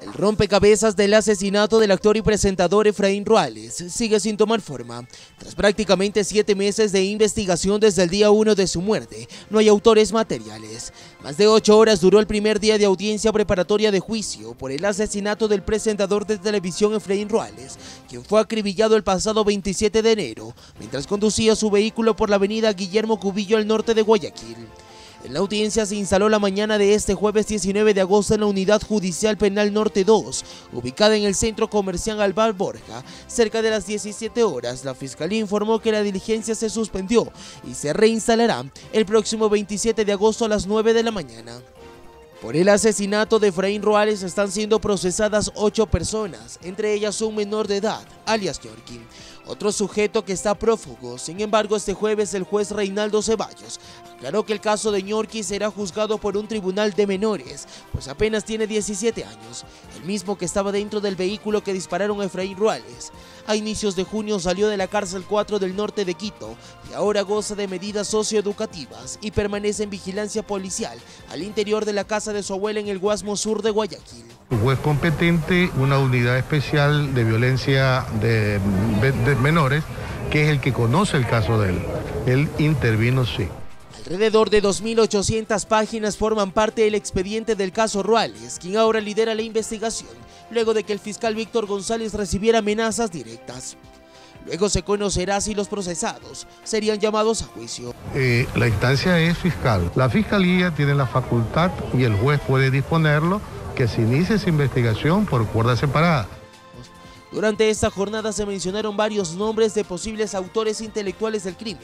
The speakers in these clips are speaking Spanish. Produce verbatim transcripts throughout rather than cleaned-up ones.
El rompecabezas del asesinato del actor y presentador Efraín Ruales sigue sin tomar forma. Tras prácticamente siete meses de investigación desde el día uno de su muerte, no hay autores materiales. Más de ocho horas duró el primer día de audiencia preparatoria de juicio por el asesinato del presentador de televisión Efraín Ruales, quien fue acribillado el pasado veintisiete de enero, mientras conducía su vehículo por la avenida Guillermo Cubillo al norte de Guayaquil. En la audiencia se instaló la mañana de este jueves diecinueve de agosto en la Unidad Judicial Penal Norte dos, ubicada en el Centro Comercial Alvar Borja. Cerca de las diecisiete horas, la Fiscalía informó que la diligencia se suspendió y se reinstalará el próximo veintisiete de agosto a las nueve de la mañana. Por el asesinato de Efraín Ruales están siendo procesadas ocho personas, entre ellas un menor de edad, alias Yorkin, otro sujeto que está prófugo. Sin embargo, este jueves el juez Reinaldo Ceballos aclaró que el caso de Ñorqui será juzgado por un tribunal de menores, pues apenas tiene diecisiete años, el mismo que estaba dentro del vehículo que dispararon a Efraín Ruales. A inicios de junio salió de la cárcel cuatro del norte de Quito y ahora goza de medidas socioeducativas y permanece en vigilancia policial al interior de la casa de su abuela en el Guasmo Sur de Guayaquil. Un juez competente, una unidad especial de violencia de, de menores, que es el que conoce el caso de él. Él intervino, sí. Alrededor de dos mil ochocientas páginas forman parte del expediente del caso Ruales, quien ahora lidera la investigación, luego de que el fiscal Víctor González recibiera amenazas directas. Luego se conocerá si los procesados serían llamados a juicio. Eh, la instancia es fiscal. La fiscalía tiene la facultad y el juez puede disponerlo que se inicie esa investigación por cuerda separada. Durante esta jornada se mencionaron varios nombres de posibles autores intelectuales del crimen.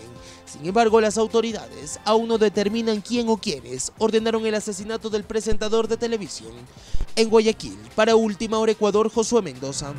Sin embargo, las autoridades aún no determinan quién o quiénes ordenaron el asesinato del presentador de televisión. En Guayaquil, para Última Hora Ecuador, Josué Mendoza.